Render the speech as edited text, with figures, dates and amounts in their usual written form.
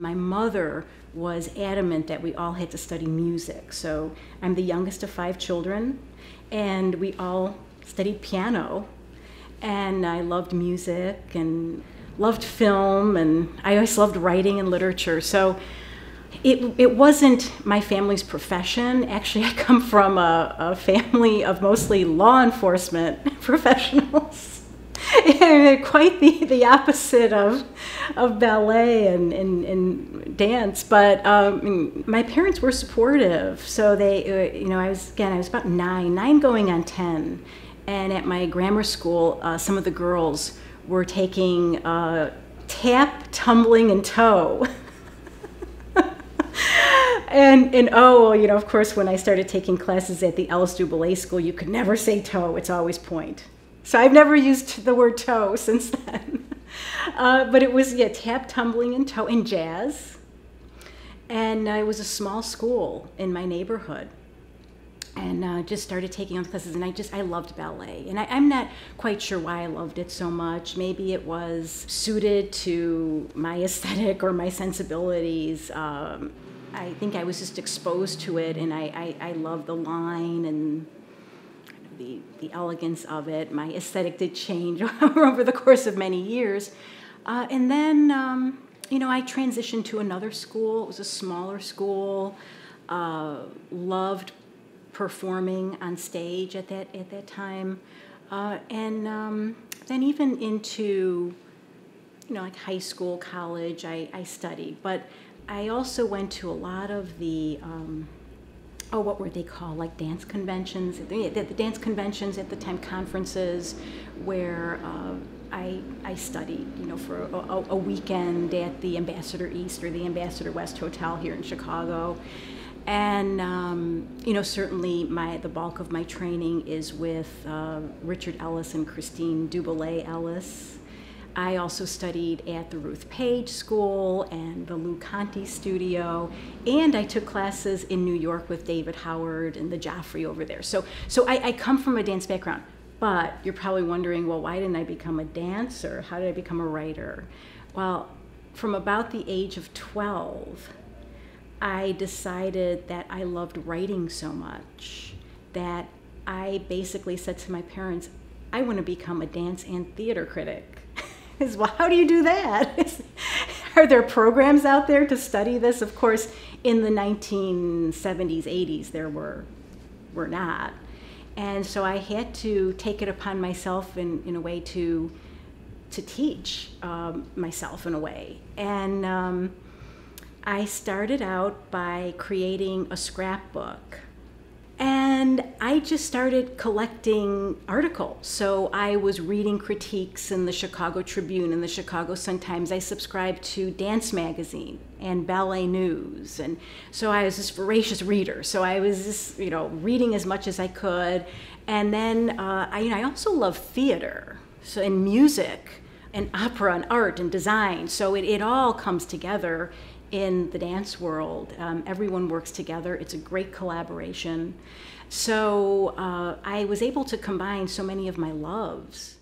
My mother was adamant that we all had to study music. So I'm the youngest of 5 children, and we all studied piano. And I loved music and loved film, and I always loved writing and literature. So it wasn't my family's profession. Actually, I come from a family of mostly law enforcement professionals. Quite the opposite of ballet and dance, but my parents were supportive. So they, you know, I was about 9 going on 10, and at my grammar school, some of the girls were taking tap, tumbling, and toe. And you know, of course, when I started taking classes at the Ellis DuVallet School, you could never say toe; it's always point. So I've never used the word toe since then. But it was, yeah, tap, tumbling, and toe, and jazz. And it was a small school in my neighborhood. And just started taking on classes, and I loved ballet. And I'm not quite sure why I loved it so much. Maybe it was suited to my aesthetic or my sensibilities. I think I was just exposed to it, and I loved the line and the elegance of it. My aesthetic did change over the course of many years. And then, you know, I transitioned to another school. It was a smaller school. Loved performing on stage at that time. Then even into, you know, like high school, college, I studied. But I also went to a lot of the, what were they called, like dance conventions? The dance conventions at the time, conferences, where I studied, you know, for a weekend at the Ambassador East or the Ambassador West Hotel here in Chicago. And, you know, certainly the bulk of my training is with Richard Ellis and Christine Dubelet Ellis. I also studied at the Ruth Page School and the Lou Conti Studio, and I took classes in New York with David Howard and the Joffrey over there. So I come from a dance background, but you're probably wondering, well, why didn't I become a dancer? How did I become a writer? Well, from about the age of 12, I decided that I loved writing so much that I basically said to my parents, I want to become a dance and theater critic. Well, how do you do that? Are there programs out there to study this? Of course, in the 1970s, 80s, there were not. And so I had to take it upon myself in a way to teach myself in a way. And I started out by creating a scrapbook. And I just started collecting articles. So I was reading critiques in the Chicago Tribune and the Chicago Sun-Times. I subscribed to Dance Magazine and Ballet News. And so I was this voracious reader. So I was just, you know, reading as much as I could. And then I also love theater, so, and music and opera and art and design. So it all comes together in the dance world. Everyone works together. It's a great collaboration. So I was able to combine so many of my loves.